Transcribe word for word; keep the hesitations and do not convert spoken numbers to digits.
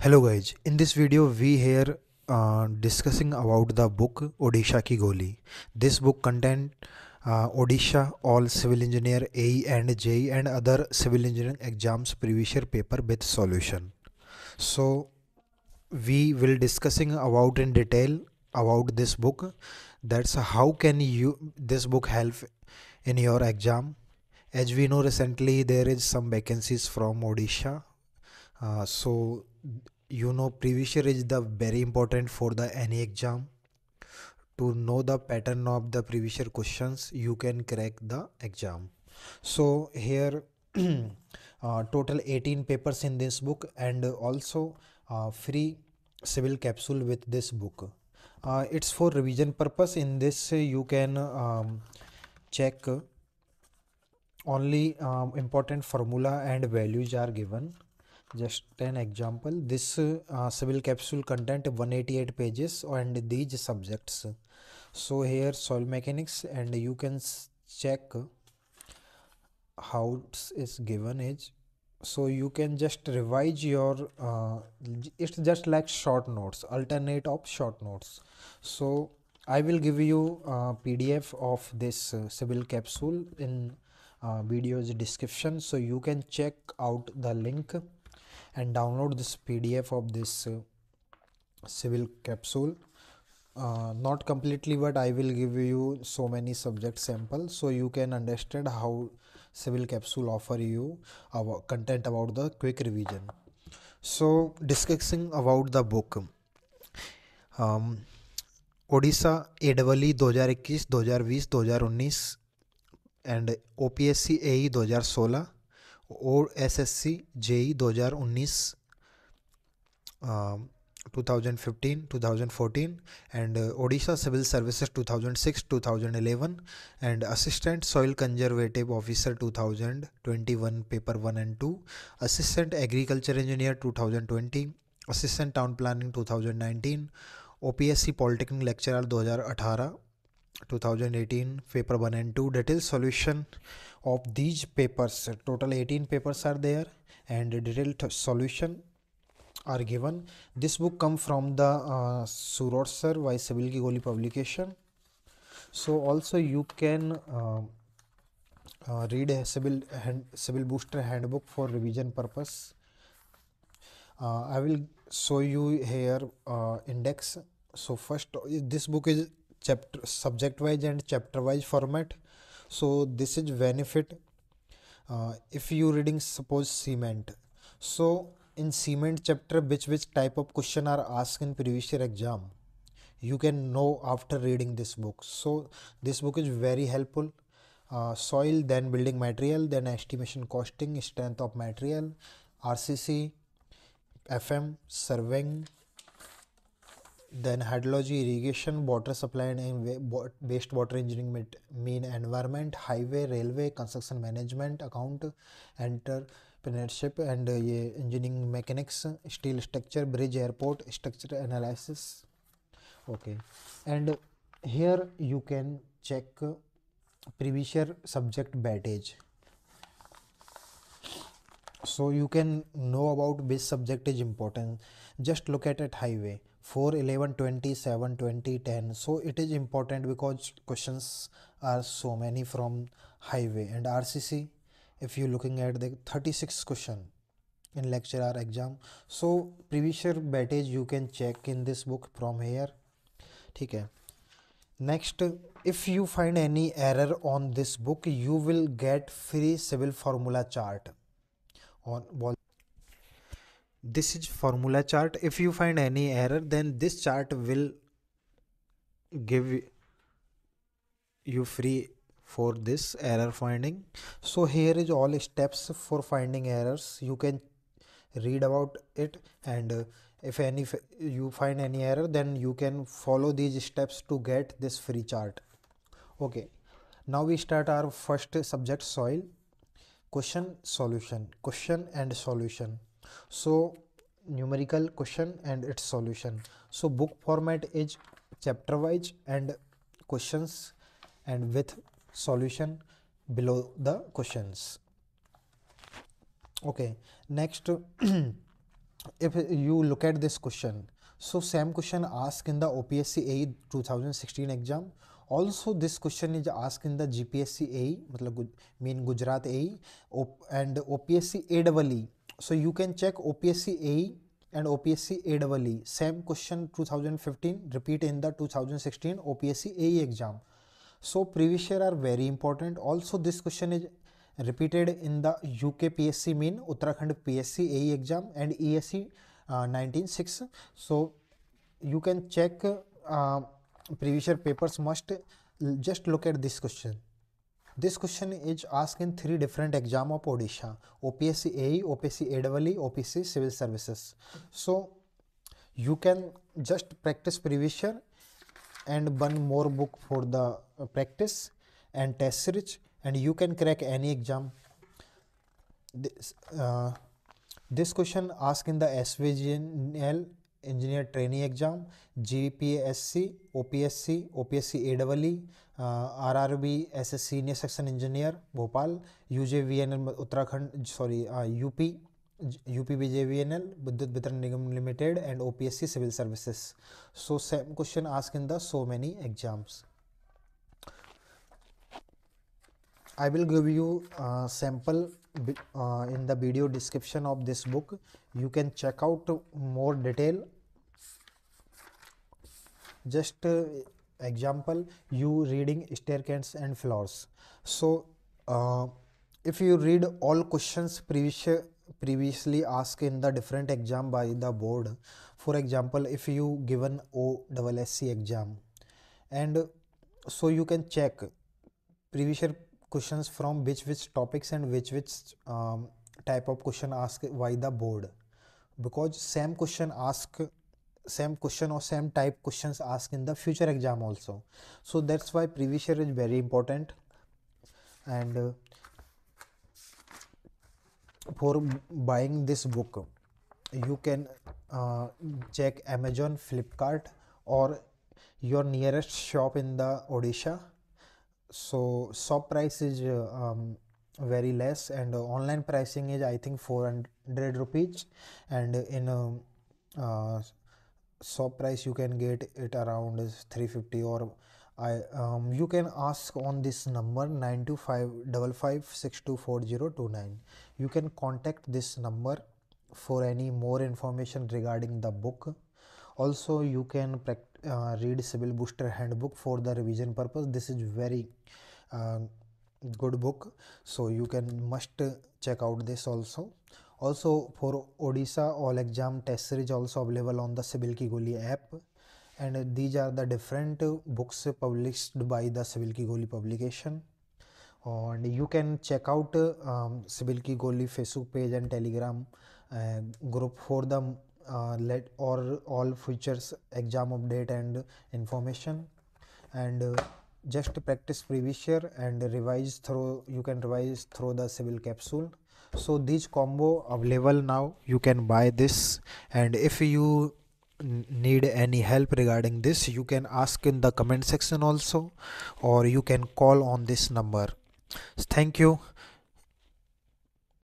Hello guys, in this video we here uh, discussing about the book Odisha Ki Goli. This book contains uh, Odisha all civil engineer A E and J E and other civil engineering exams previous year paper with solution. So we will discussing about in detail about this book. That's how can you this book help in your exam. As we know recently there is some vacancies from Odisha. Uh, so you know previous year is the very important for the any exam. To know the pattern of the previous year questions you can crack the exam. So here uh, total eighteen papers in this book and also uh, free civil capsule with this book. Uh, it's for revision purpose. In this you can um, check only um, important formula and values are given. Just an example, this uh, civil capsule content one hundred eighty-eight pages and these subjects. So here soil mechanics and you can check how it's given is. So you can just revise your, uh, it's just like short notes, alternate of short notes. So I will give you a P D F of this uh, civil capsule in uh, video's description. So you can check out the link and download this P D F of this uh, civil capsule. Uh, not completely, but I will give you so many subject samples so you can understand how civil capsule offer you our content about the quick revision. So discussing about the book um, Odisha A E E twenty twenty-one, twenty twenty, twenty nineteen and O P S C A E twenty sixteen, O S S C J E twenty nineteen, uh, twenty fifteen, twenty fourteen and uh, Odisha Civil Services two thousand six, two thousand eleven and Assistant Soil Conservative Officer two thousand twenty-one paper one and two, Assistant Agriculture Engineer two thousand twenty, Assistant Town Planning two thousand nineteen, O P S C Polytechnic Lecturer twenty eighteen, twenty eighteen paper one and two. Detailed solution of these papers, total eighteen papers are there and detailed solution are given. This book come from the uh, Sorout sir by Civil Ki Goli publication. So also you can uh, uh, read a civil hand, civil booster handbook for revision purpose. uh, I will show you here uh, index. So first this book is chapter subject wise and chapter wise format. So this is benefit uh, if you reading suppose cement. So in cement chapter which which type of question are asked in previous year exam you can know after reading this book. So this book is very helpful. Uh, soil, then building material, then estimation costing, strength of material, R C C, F M, surveying, then hydrology, irrigation, water supply and wastewater engineering, mean environment, highway, railway, construction management, account, entrepreneurship and uh, ye engineering mechanics, steel structure, bridge, airport, structure analysis. Okay, and here you can check previous year subject weightage. So you can know about which subject is important. Just look at it, highway four, eleven, twenty, seven, twenty, ten. So it is important because questions are so many from highway. And R C C, if you looking at the thirty-six question in lecture or exam. So previous year weightage you can check in this book from here. Okay. Next, if you find any error on this book you will get free civil formula chart on wall. This is formula chart. If you find any error then this chart will give you free for this error finding. So here is all steps for finding errors. You can read about it and uh, if any if you find any error then you can follow these steps to get this free chart. Okay, now we start our first subject, soil. Question, solution, question and solution. So numerical question and its solution. So book format is chapter wise and questions and with solution below the questions. Okay, next if you look at this question, so same question asked in the O P S C A E twenty sixteen exam. Also this question is asked in the G P S C A E, मतलब mean Gujarat A E and O P S C A E E. So you can check O P S C A E and O P S C A E E. Same question twenty fifteen repeat in the twenty sixteen O P S C A E exam. So previous year are very important. Also this question is repeated in the U K P S C mean Uttarakhand P S C A E exam and E S E uh, nineteen six. So you can check uh, previous year papers. Must just look at this question. This question is asked in three different exam of Odisha: O P S C A E, O P S C A E E, O P S C Civil Services. So you can just practice previous year and one more book for the practice and test series, and you can crack any exam. This uh, this question asked in the S V G N L engineer trainee exam, G P S C, O P S C, O P S C A E E, uh, R R B as a senior section engineer Bhopal, U J V N L Uttarakhand, sorry uh, U P, U P U J V N L Vidyut Vitran Nigam Limited, and O P S C Civil Services. So same question asked in the so many exams. I will give you a sample uh, in the video description of this book. You can check out more detail. Just uh, example, you reading staircase and floors. So uh, if you read all questions previous previously asked in the different exam by the board, for example if you given O S S C exam, and so you can check previous year questions from which which topics and which which um, type of question asked by the board, because same question ask same question or same type questions asked in the future exam also. So that's why previous year is very important. And uh, for buying this book you can uh, check Amazon, Flipkart or your nearest shop in the Odisha. So shop price is uh, um, very less, and uh, online pricing is I think four hundred rupees, and in uh, uh, shop price you can get it around three fifty, or I um, you can ask on this number nine two five five five six two four zero two nine. You can contact this number for any more information regarding the book. Also you can uh, read Civil Booster handbook for the revision purpose. This is very uh, good book, so you can must check out this also. Also for Odisha all exam test series also available on the Civil Ki Goli app, and these are the different books published by the Civil Ki Goli publication. And you can check out um, Civil Ki Goli Facebook page and Telegram uh, group for the Uh, let or all features, exam update and information. And uh, just practice previous year and revise through, you can revise through the Civil Capsule. So these combo available now, you can buy this. And if you need any help regarding this, you can ask in the comment section also, or you can call on this number. Thank you.